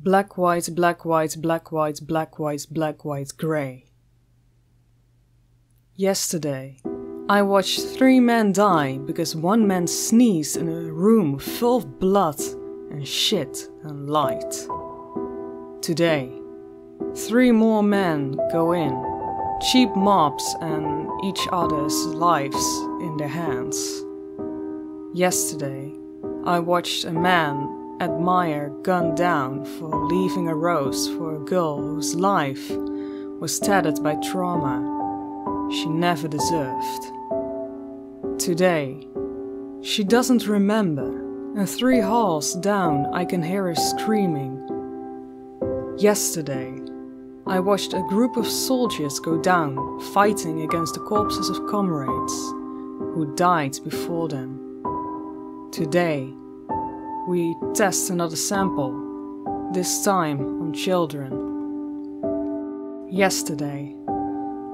black, white, black, white, black, white, black, white, black, white, grey. Yesterday, I watched 3 men die because 1 man sneezed in a room full of blood and shit and light. Today, 3 more men go in, cheap mobs and each other's lives in their hands. Yesterday, I watched a man admire gunned down for leaving a rose for a girl whose life was tattered by trauma she never deserved. Today, she doesn't remember, and 3 halls down I can hear her screaming. Yesterday, I watched a group of soldiers go down fighting against the corpses of comrades who died before them. Today, we test another sample, this time on children. Yesterday,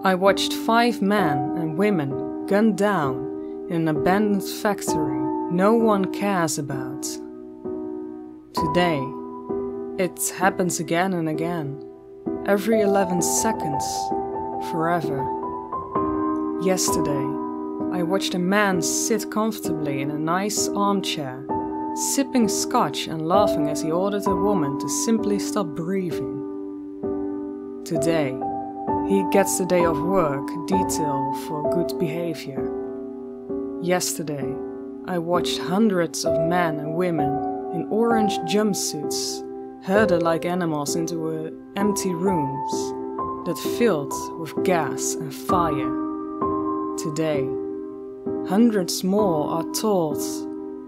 I watched 5 men and women gunned down in an abandoned factory no one cares about. Today, it happens again and again, every 11 seconds, forever. Yesterday, I watched a man sit comfortably in a nice armchair, sipping scotch and laughing as he ordered a woman to simply stop breathing. Today, he gets the day of work detail for good behavior. Yesterday, I watched hundreds of men and women in orange jumpsuits herded like animals into empty rooms that filled with gas and fire. Today, hundreds more are told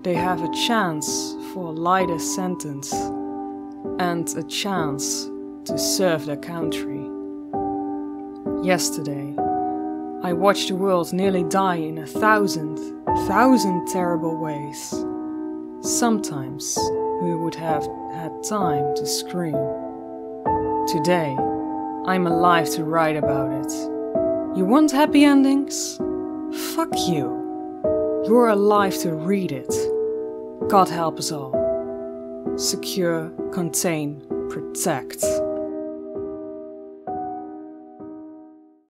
they have a chance for a lighter sentence and a chance to serve their country. Yesterday, I watched the world nearly die in 1,000 terrible ways. Sometimes we would have had time to scream. Today, I'm alive to write about it. You want happy endings? Fuck you. You're alive to read it. God help us all. Secure, contain, protect.